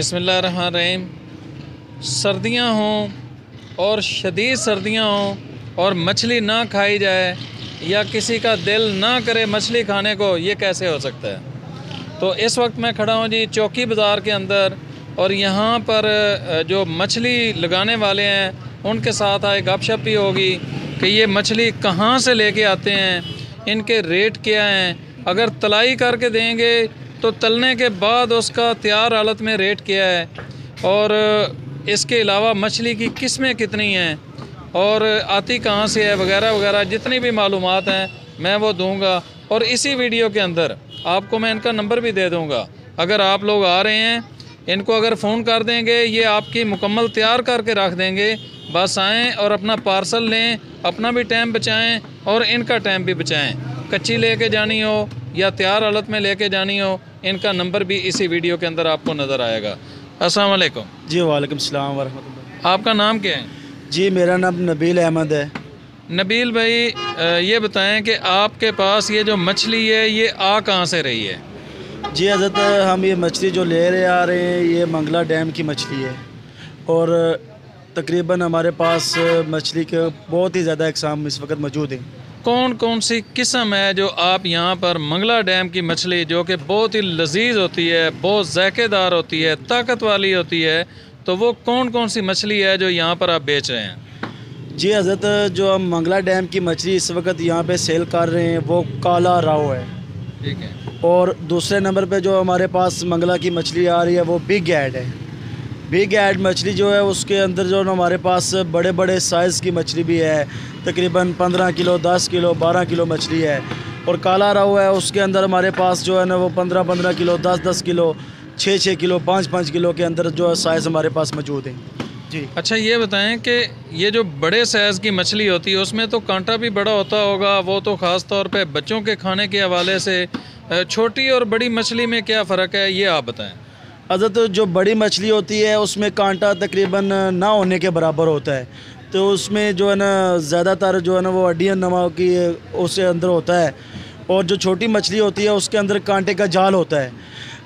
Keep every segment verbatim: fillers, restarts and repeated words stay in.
बिस्मिल्लाहिर्रहमानिर्रहीम। सर्दियाँ हों और शदीद सर्दियाँ हों और मछली ना खाई जाए या किसी का दिल ना करे मछली खाने को, ये कैसे हो सकता है। तो इस वक्त मैं खड़ा हूँ जी चौकी बाज़ार के अंदर, और यहाँ पर जो मछली लगाने वाले हैं उनके साथ आए गपशप भी होगी कि ये मछली कहाँ से लेके आते हैं, इनके रेट क्या हैं, अगर तलाई करके देंगे तो तलने के बाद उसका तैयार हालत में रेट क्या है, और इसके अलावा मछली की किस्में कितनी हैं और आती कहाँ से है वगैरह वगैरह, जितनी भी मालूमात हैं मैं वो दूंगा। और इसी वीडियो के अंदर आपको मैं इनका नंबर भी दे दूंगा, अगर आप लोग आ रहे हैं इनको अगर फ़ोन कर देंगे ये आपकी मुकम्मल तैयार करके रख देंगे। बस आएँ और अपना पार्सल लें, अपना भी टाइम बचाएँ और इनका टाइम भी बचाएँ। कच्ची लेके जानी हो या तैयार हालत में लेके जानी हो, इनका नंबर भी इसी वीडियो के अंदर आपको नज़र आएगा। अस्सलाम वालेकुम जी। वालेकुम सलाम व रहमतुल्लाह। आपका नाम क्या है जी? मेरा नाम नबील अहमद है। नबील भाई ये बताएं कि आपके पास ये जो मछली है ये आ कहाँ से रही है? जी हज़रत, हम ये मछली जो ले रहे आ रहे हैं ये मंगला डैम की मछली है, और तकरीबन हमारे पास मछली के बहुत ही ज़्यादा अक़साम इस वक्त मौजूद हैं। कौन कौन सी किस्म है जो आप यहाँ पर मंगला डैम की मछली, जो कि बहुत ही लजीज होती है, बहुत जायकेदार होती है, ताकत वाली होती है, तो वो कौन कौन सी मछली है जो यहाँ पर आप बेच रहे हैं? जी हज़रत, जो हम मंगला डैम की मछली इस वक्त यहाँ पे सेल कर रहे हैं वो काला राव है, ठीक है। और दूसरे नंबर पे जो हमारे पास मंगला की मछली आ रही है वो बिग ऐड है। बिग ऐड मछली जो है उसके अंदर जो हमारे पास बड़े बड़े साइज़ की मछली भी है, तकरीबन पंद्रह किलो, दस किलो, बारह किलो मछली है। और काला राव है उसके अंदर हमारे पास जो है ना वो पंद्रह पंद्रह किलो, दस दस किलो, छः छः किलो, पाँच पाँच किलो के अंदर जो साइज़ हमारे पास मौजूद है जी। अच्छा ये बताएं कि ये जो बड़े साइज़ की मछली होती है उसमें तो कांटा भी बड़ा होता होगा, वो तो ख़ास तौर पे बच्चों के खाने के हवाले से, छोटी और बड़ी मछली में क्या फ़र्क है ये आप बताएं। हज़रत, जो बड़ी मछली होती है उसमें कांटा तकरीबन ना होने के बराबर होता है, तो उसमें जो है ना ज़्यादातर जो है ना वो अड्डियन नमा की उसके अंदर होता है, और जो छोटी मछली होती है उसके अंदर कांटे का जाल होता है।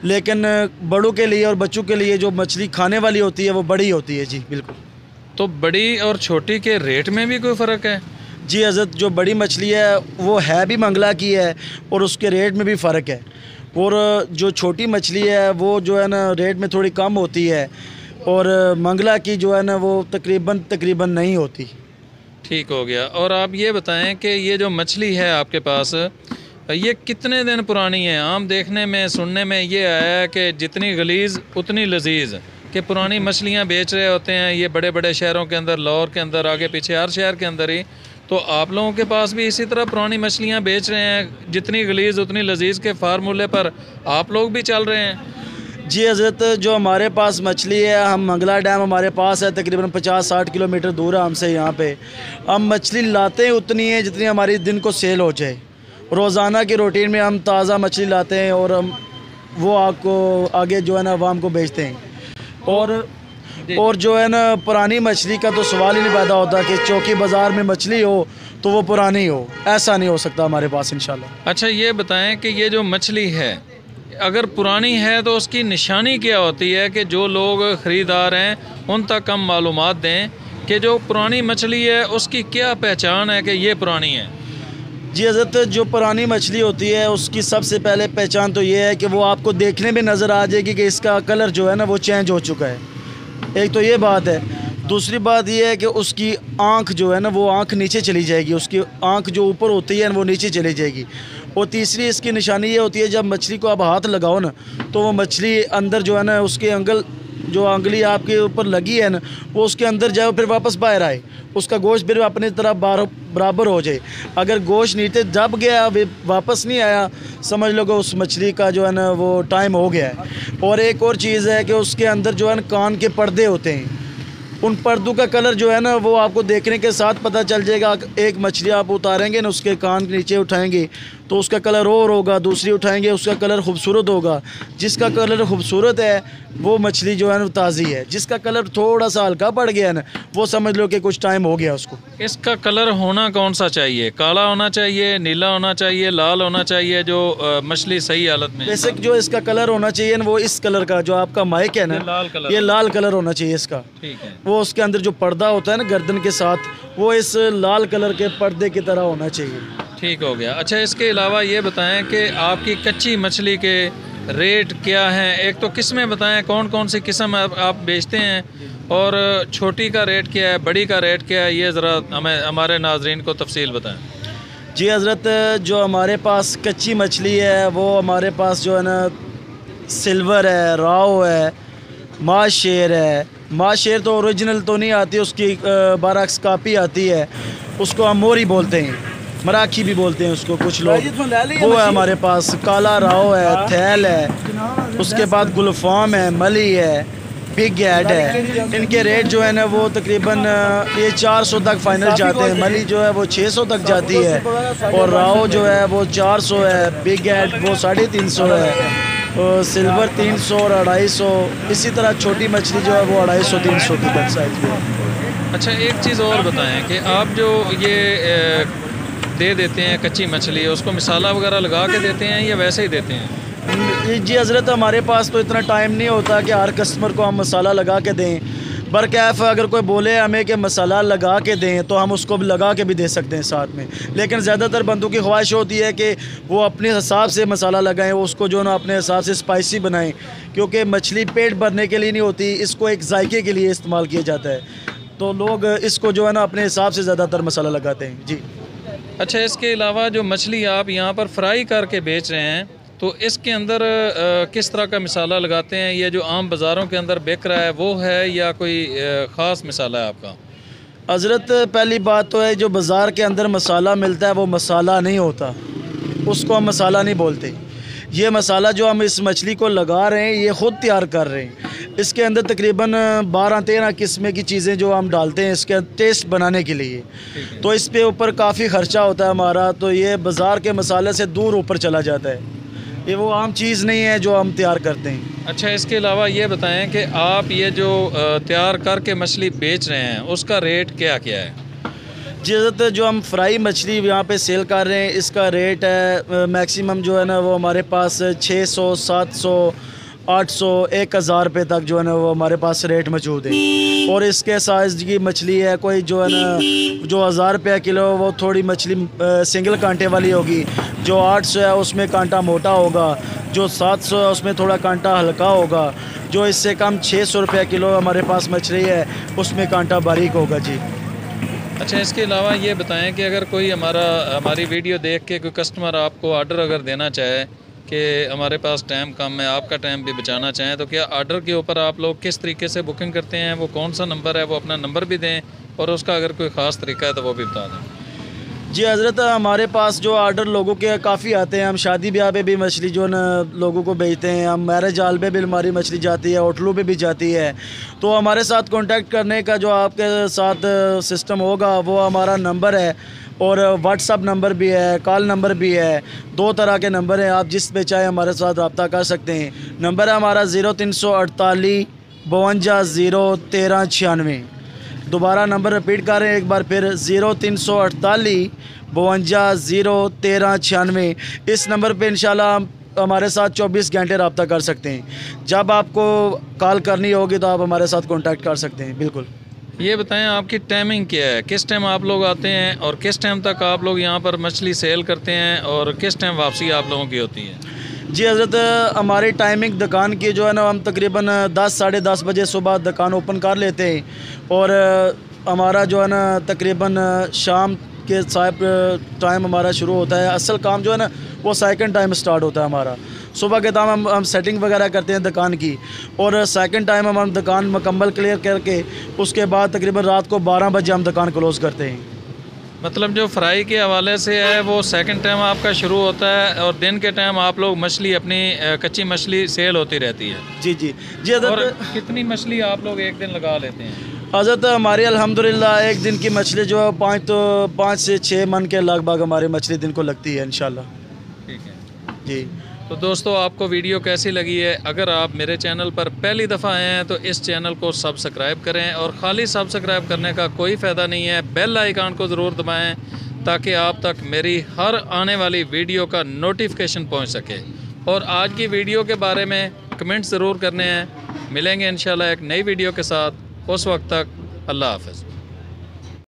लेकिन बड़ों के लिए और बच्चों के लिए जो मछली खाने वाली होती है वो बड़ी होती है। जी बिल्कुल। तो बड़ी और छोटी के रेट में भी कोई फ़र्क है? जी हज़रत, जो बड़ी मछली है वो है भी मंगला की है और उसके रेट में भी फ़र्क है, और जो छोटी मछली है वो जो है ना रेट में थोड़ी कम होती है, और मंगला की जो है ना वो तकरीबन तकरीबन नहीं होती। ठीक हो गया। और आप ये बताएँ कि ये जो मछली है आपके पास ये कितने दिन पुरानी है? आम देखने में सुनने में ये आया है कि जितनी गलीज़ उतनी लजीज, कि पुरानी मछलियाँ बेच रहे होते हैं ये बड़े बड़े शहरों के अंदर, लाहौर के अंदर, आगे पीछे हर शहर के अंदर ही। तो आप लोगों के पास भी इसी तरह पुरानी मछलियाँ बेच रहे हैं, जितनी गलीज़ उतनी लजीज के फार्मूले पर आप लोग भी चल रहे हैं? जी हज़रत, जो हमारे पास मछली है, हम मंगला डैम हमारे पास है, तकरीबन पचास साठ किलोमीटर दूर है हमसे। यहाँ पर हम मछली लाते हैं उतनी है जितनी हमारी दिन को सेल हो जाए। रोज़ाना के रूटीन में हम ताज़ा मछली लाते हैं और हम वो आपको आगे जो है ना आवाम को बेचते हैं। और और जो है ना पुरानी मछली का तो सवाल ही नहीं पैदा होता कि चौकी बाज़ार में मछली हो तो वो पुरानी हो, ऐसा नहीं हो सकता हमारे पास इंशाल्लाह। अच्छा ये बताएं कि ये जो मछली है अगर पुरानी है तो उसकी निशानी क्या होती है, कि जो लोग ख़रीदार हैं उन तक हम मालूमात दें कि जो पुरानी मछली है उसकी क्या पहचान है कि ये पुरानी है। जी हज़रत, जो पुरानी मछली होती है उसकी सबसे पहले पहचान तो ये है कि वो आपको देखने में नज़र आ जाएगी कि इसका कलर जो है ना वो चेंज हो चुका है, एक तो ये बात है। दूसरी बात ये है कि उसकी आंख जो है ना वो आंख नीचे चली जाएगी, उसकी आंख जो ऊपर होती है वो नीचे चली जाएगी। और तीसरी इसकी निशानी ये होती है जब मछली को आप हाथ लगाओ ना तो वो मछली अंदर जो है ना उसके अंगल जो अंगली आपके ऊपर लगी है ना वो उसके अंदर जाए और फिर वापस बाहर आए, उसका गोश्त फिर अपनी तरह बराबर हो जाए। अगर गोश्त नीचे दब गया वापस नहीं आया, समझ लो कि उस मछली का जो है ना वो टाइम हो गया है। और एक और चीज़ है कि उसके अंदर जो है ना कान के पर्दे होते हैं, उन पर्दों का कलर जो है ना वो आपको देखने के साथ पता चल जाएगा। एक मछली आप उतारेंगे ना उसके कान के नीचे उठाएँगे तो उसका कलर और होगा, दूसरी उठाएंगे उसका कलर खूबसूरत होगा। जिसका कलर खूबसूरत है वो मछली जो है ना ताज़ी है, जिसका कलर थोड़ा सा हल्का पड़ गया ना वो समझ लो कि कुछ टाइम हो गया उसको। इसका कलर होना कौन सा चाहिए? काला होना चाहिए, नीला होना चाहिए, लाल होना चाहिए, जो मछली सही हालत में? बेसिक जो इसका कलर होना चाहिए वो इस कलर का जो आपका माइक है ना लाल कलर, ये लाल कलर होना चाहिए इसका। ठीक है। वो उसके अंदर जो पर्दा होता है ना गर्दन के साथ, वो इस लाल कलर के पर्दे की तरह होना चाहिए। ठीक हो गया। अच्छा, इसके अलावा ये बताएं कि आपकी कच्ची मछली के रेट क्या हैं? एक तो किस्में बताएं, कौन कौन सी किस्म आप, आप बेचते हैं, और छोटी का रेट क्या है, बड़ी का रेट क्या है, ये ज़रा हमें हमारे नाजरीन को तफसील बताएं। जी हज़रत, जो हमारे पास कच्ची मछली है वो हमारे पास जो है ना सिल्वर है, राव है, माँ शेर है। माँ शेर तो ओरिजिनल तो नहीं आती, उसकी बारक्स कापी आती है, उसको हम मोरी बोलते हैं, मराठी भी बोलते हैं उसको कुछ लोग, वो है हमारे पास। काला राव है, थैल है, उसके बाद गुलफाम है, मली है, बिग हेड है। इनके रेट जो है ना वो तकरीबन ये चार सौ तक फाइनल जाते हैं। मली जो है वो छह सौ तक जाती है, और राव जो है वो चार सौ है, बिग हेड वो साढ़े तीन सौ है, और सिल्वर तीन सौ और अढ़ाई सौ। इसी तरह छोटी मछली जो है वो अढ़ाई सौ तीन सौ की तक साइज में। अच्छा, एक चीज़ और बताएँ कि आप जो ये दे देते हैं कच्ची मछली, उसको मसाला वगैरह लगा के देते हैं या वैसे ही देते हैं? जी हज़रत, हमारे पास तो इतना टाइम नहीं होता कि हर कस्टमर को हम मसाला लगा के दें। बरकैफ अगर कोई बोले हमें कि मसाला लगा के दें तो हम उसको भी लगा के भी दे सकते हैं साथ में, लेकिन ज़्यादातर बंदों की ख्वाहिश होती है कि वो अपने हिसाब से मसाला लगाएँ, उसको जो ना अपने हिसाब से स्पाइसी बनाएँ, क्योंकि मछली पेट भरने के लिए नहीं होती, इसको एक जायके के लिए इस्तेमाल किया जाता है, तो लोग इसको जो है ना अपने हिसाब से ज़्यादातर मसाला लगाते हैं। जी अच्छा, इसके अलावा जो मछली आप यहाँ पर फ्राई करके बेच रहे हैं तो इसके अंदर आ, किस तरह का मसाला लगाते हैं? ये जो आम बाज़ारों के अंदर बिक रहा है वो है या कोई आ, ख़ास मसाला है आपका? हज़रत, पहली बात तो है जो बाज़ार के अंदर मसाला मिलता है वो मसाला नहीं होता, उसको हम मसाला नहीं बोलते। ये मसाला जो हम इस मछली को लगा रहे हैं ये ख़ुद तैयार कर रहे हैं। इसके अंदर तकरीबन बारह तेरह किस्में की चीज़ें जो हम डालते हैं इसके टेस्ट बनाने के लिए, तो इस पे ऊपर काफ़ी ख़र्चा होता है हमारा, तो ये बाज़ार के मसाले से दूर ऊपर चला जाता है। ये वो आम चीज़ नहीं है जो हम तैयार करते हैं। अच्छा, इसके अलावा ये बताएँ कि आप ये जो तैयार करके मछली बेच रहे हैं उसका रेट क्या क्या है? जी, जो हम फ्राई मछली यहाँ पे सेल कर रहे हैं इसका रेट है मैक्सिमम जो है ना वो हमारे पास छह सौ, सात सौ, आठ सौ, एक हज़ार रुपये तक जो है ना वो हमारे पास रेट मौजूद है। और इसके साइज की मछली है कोई जो है ना जो हज़ार रुपया किलो, वो थोड़ी मछली सिंगल कांटे वाली होगी। जो आठ सौ है उसमें कांटा मोटा होगा, जो सात सौ है उसमें थोड़ा कांटा हल्का होगा, जो इससे कम छः सौ रुपया किलो हमारे पास मछली है उसमें कांटा बारीक होगा। जी अच्छा, इसके अलावा ये बताएं कि अगर कोई हमारा हमारी वीडियो देख के कोई कस्टमर आपको आर्डर अगर देना चाहे कि हमारे पास टाइम कम है, आपका टाइम भी बचाना चाहें, तो क्या आर्डर के ऊपर आप लोग किस तरीके से बुकिंग करते हैं? वो कौन सा नंबर है, वो अपना नंबर भी दें, और उसका अगर कोई ख़ास तरीका है तो वो भी बता दें। जी हज़रत, हमारे पास जो आर्डर लोगों के काफ़ी आते हैं, हम शादी ब्याह पे भी मछली जो न लोगों को बेचते हैं, हम मैरिज हॉल पे भी हमारी मछली जाती है, होटलों पे भी जाती है। तो हमारे साथ कांटेक्ट करने का जो आपके साथ सिस्टम होगा वो हमारा नंबर है, और व्हाट्सअप नंबर भी है, कॉल नंबर भी है, दो तरह के नंबर हैं, आप जिस पे चाहे हमारे साथ रब्ता कर सकते हैं। नंबर है हमारा ज़ीरो तीन सौ अड़तालीस बवंजा ज़ीरो तेरह छियानवे। दोबारा नंबर रिपीट कर रहे हैं एक बार फिर, ज़ीरो तीन सौ अड़तालीस बवंजा ज़ीरो तेरह छियानवे। इस नंबर पे इंशाल्लाह हमारे साथ चौबीस घंटे रब्ता कर सकते हैं, जब आपको कॉल करनी होगी तो आप हमारे साथ कांटेक्ट कर सकते हैं। बिल्कुल। ये बताएं आपकी टाइमिंग क्या है, किस टाइम आप लोग आते हैं और किस टाइम तक आप लोग यहाँ पर मछली सेल करते हैं, और किस टाइम वापसी आप लोगों की होती है? जी हज़रत, हमारी टाइमिंग दुकान की जो है ना हम तकरीबन दस साढ़े दस बजे सुबह दुकान ओपन कर लेते हैं, और हमारा जो है ना तकरीबन शाम के साहब टाइम हमारा शुरू होता है। असल काम जो है ना वो सेकंड टाइम स्टार्ट होता है हमारा। सुबह के टाइम हम, हम सेटिंग वगैरह करते हैं दुकान की, और सेकंड टाइम हम, हम दुकान मुकम्मल क्लियर करके उसके बाद तकरीबन रात को बारह बजे हम दुकान क्लोज़ करते हैं। मतलब जो फ्राई के हवाले से है वो सेकंड टाइम आपका शुरू होता है, और दिन के टाइम आप लोग मछली अपनी कच्ची मछली सेल होती रहती है। जी जी जी हज़रत, और कितनी मछली आप लोग एक दिन लगा लेते हैं? हज़रत, हमारी अल्हम्दुलिल्लाह एक दिन की मछली जो है पाँच तो पाँच से छः मन के लगभग हमारी मछली दिन को लगती है इंशाल्लाह। ठीक है जी। तो दोस्तों आपको वीडियो कैसी लगी है? अगर आप मेरे चैनल पर पहली दफ़ा आए हैं तो इस चैनल को सब्सक्राइब करें, और खाली सब्सक्राइब करने का कोई फ़ायदा नहीं है, बेल आइकन को ज़रूर दबाएं ताकि आप तक मेरी हर आने वाली वीडियो का नोटिफिकेशन पहुंच सके। और आज की वीडियो के बारे में कमेंट ज़रूर करने हैं। मिलेंगे इंशाल्लाह एक नई वीडियो के साथ, उस वक्त तक अल्लाह हाफ़िज़।